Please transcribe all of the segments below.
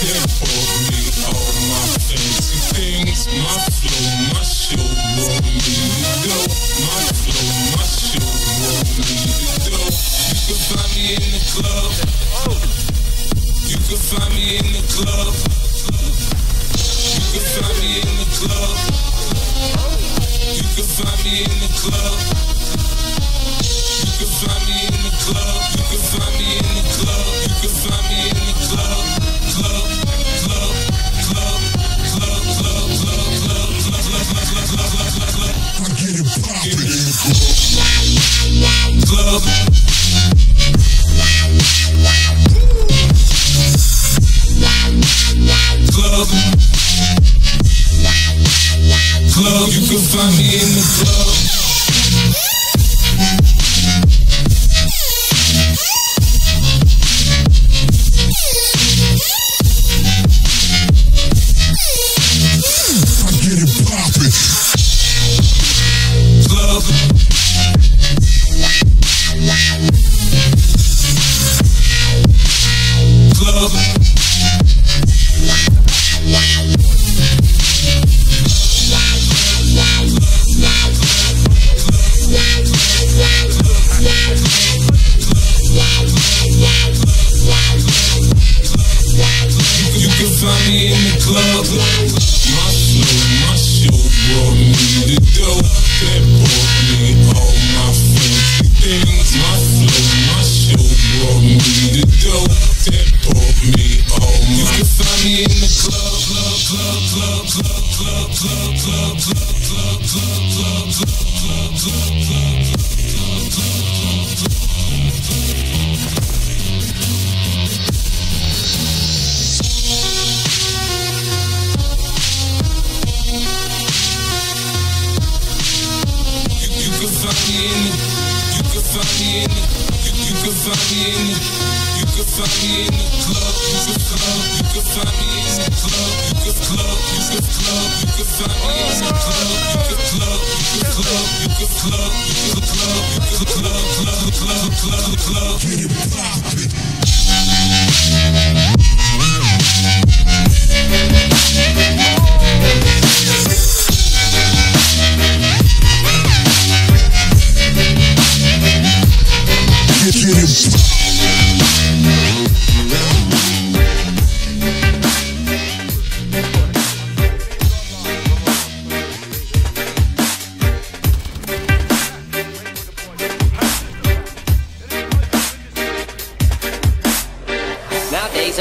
step of me, all my fancy things, my flow, my show, want me to go. My flow, my show, want me to go. You can find me in the club. You can find me in the club. You can find me in the club. You can find me in the club. You can find me in the club. You can find me in the club. You can find me in the club. Club, you can find me in the club. I get it poppin'. Club. Club. Find me in the club. My flow, my show brought me the dough. That brought me all my fancy things. My flow, my show brought me the dough. That brought me all my. You can find me in the club.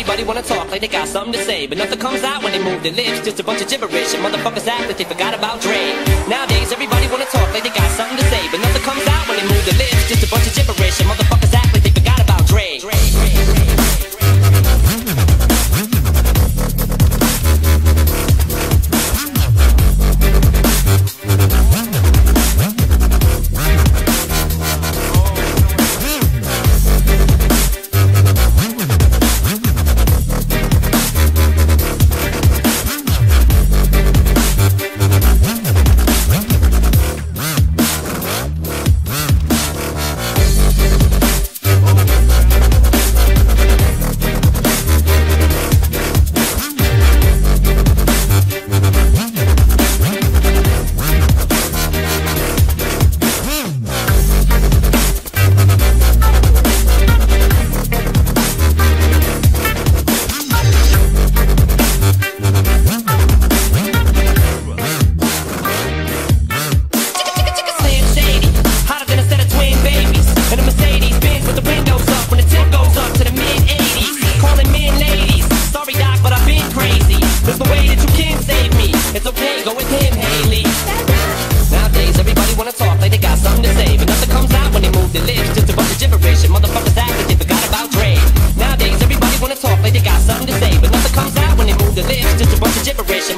Everybody wanna talk like they got something to say, but nothing comes out when they move their lips. Just a bunch of gibberish, and motherfuckers act like they forgot about Dre. Nowadays everybody wanna talk like they got something to say, but nothing comes out when they move their lips. Just a bunch of gibberish, and motherfuckers act like they forgot about Dre.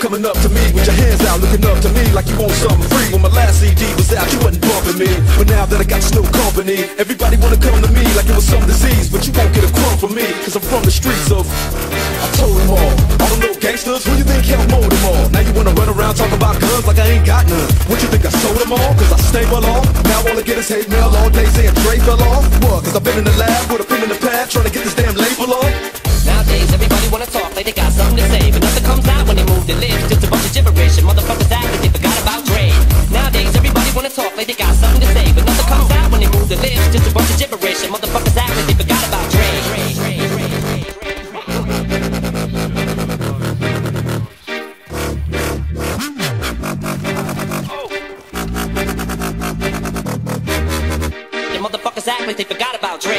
coming up to me with your hands out, looking up to me like you want something free. When my last CD was out, you wasn't bumping me, but now that I got your new company, everybody wanna come to me like it was some disease, but you won't get a crumb from me, cause I'm from the streets of. I told them all the little gangsters, who you think helped mold them all? Now you wanna run around talking about guns like I ain't got none. What you think I sold them all? Cause I stay well off. Now all I get is hate mail all day saying Dre fell off. What? Cause I've been in the lab with a pen in the pad trying to get this damn label off. Nowadays everybody wanna talk like they got something to say, but nothing comes out when they move their lips. Just a bunch of gibberish and motherfuckers act like they forgot about Dre. Nowadays everybody wanna talk like they got something to say, but nothing comes out when they move their lips. Just a bunch of gibberish and motherfuckers act like they forgot about Dre. The motherfuckers act like they forgot about Dre.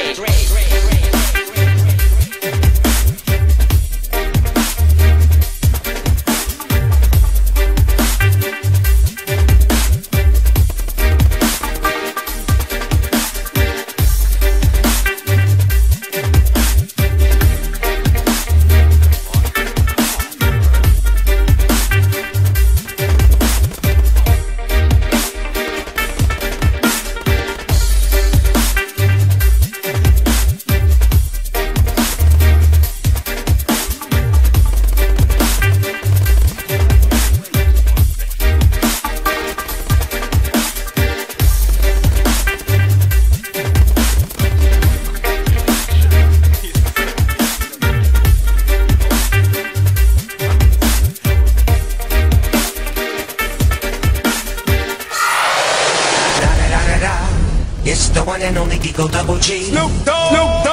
It's the one and only Deagle Double G. Snoop Dogg. Snoop Dogg.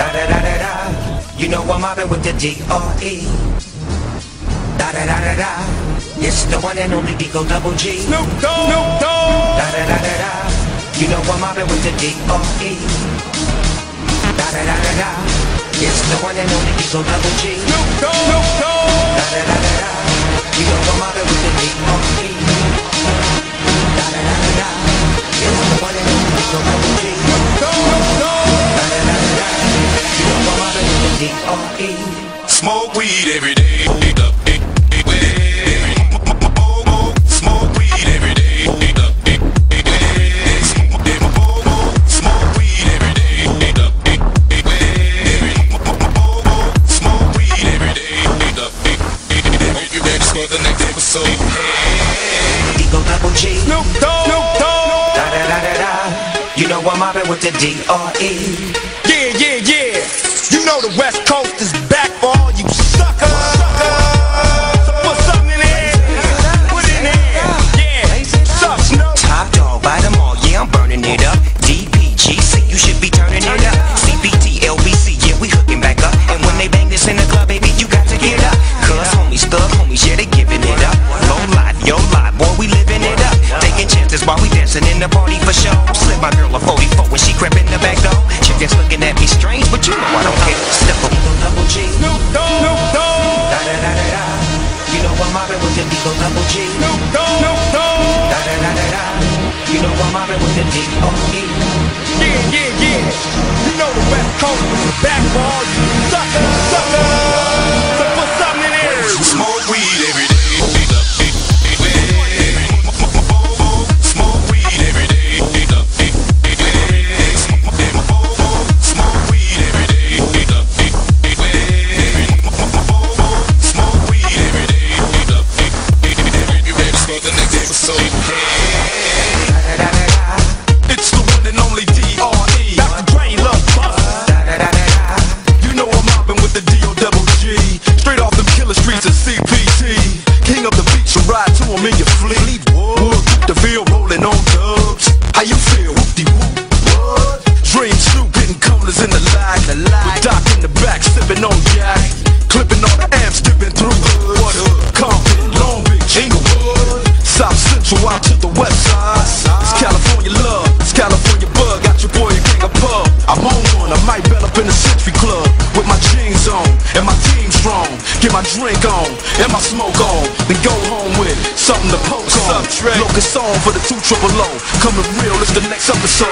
Da da da da da. You know I'm mobbing with the D.R.E. Da da da da da. It's the one and only Deagle Double G. Snoop Dogg. Snoop Dogg. Da da da da da. You know I'm mobbing with the D.R.E. Da da da da da. It's the one and only Deagle Double G. Snoop Dogg. Snoop Dogg. Da da da da da. You know I'm mobbing with the D.R.E. Da da da da da. It's the one and only. Go, go. Smoke weed every day. With the D.R.E. Yeah, yeah, yeah. You know the West Coast is back for all you suckers. So put something in it. Put it in it. Yeah. Sup, Snoop? Top dog by them all. Yeah, I'm burning it up. DPGC, you should be turning it up. CBT, LBC, yeah, we hooking back up. And when they bang this in the club, baby, you got to get up. Cuz homies, thug homies, yeah, they giving it up. Low life, yo life, boy, we living it up. Taking chances while we dancing in the party for show. Slip my girl a 44. When she crept in the back door, chickens looking at me strange, but you know I don't care. Step up, Deagle Double G. Snoop Dogg, Snoop Dogg. Da da da da da. You know I'm mobbing with the Deagle Double G. Snoop Dogg, Snoop Dogg. Da da da da da. You know I'm mobbing with the D.R.E. Yeah, yeah, yeah. You know the West Coast is back for all you suckers, suckers. So put something in there. Smoke weed every day. Then go home with something to poke on. Locus on for the 200. Coming real, it's the next episode.